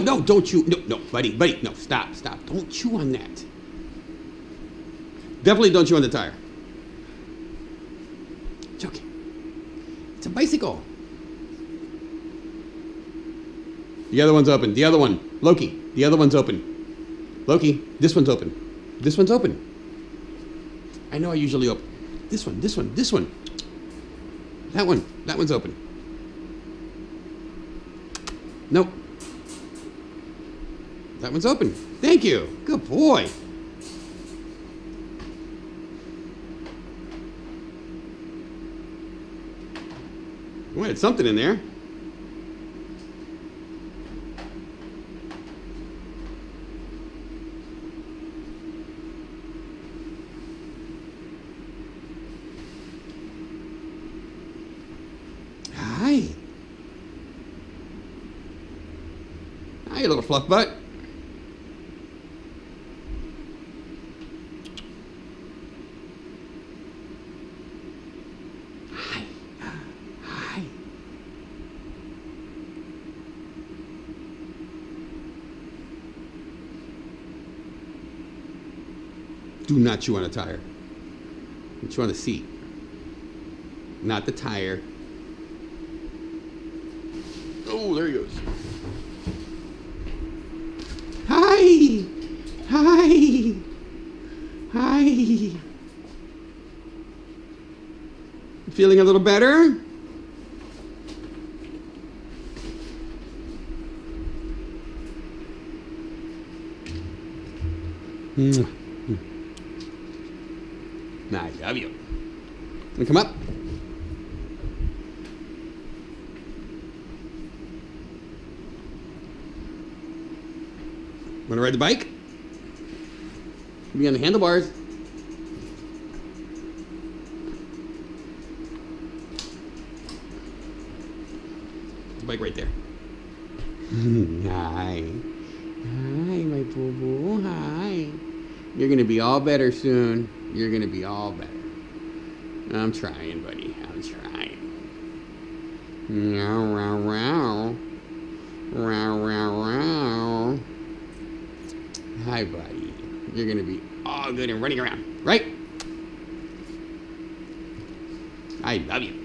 No, don't you. No, buddy, no, stop. Don't chew on that. Definitely don't chew on the tire. It's okay. It's a bicycle. The other one's open. The other one. Loki. The other one's open. Loki, this one's open. This one's open. I know I usually open. This one. That one. That one's open. Nope. That one's open. Thank you. Good boy. We had something in there. Hi. Hi, you little fluff butt. Do not chew on a tire. Chew on the seat, not the tire. Oh, there he goes. Hi. Feeling a little better? Mm. I love you. Can I come up? Want to ride the bike? Be on the handlebars. The bike right there. Hi. Hi, my boo boo. Hi. You're going to be all better soon. You're going to be all better. I'm trying, buddy. I'm trying. Meow, row, row. Row, row, row. Hi, buddy. You're going to be all good and running around, right? I love you.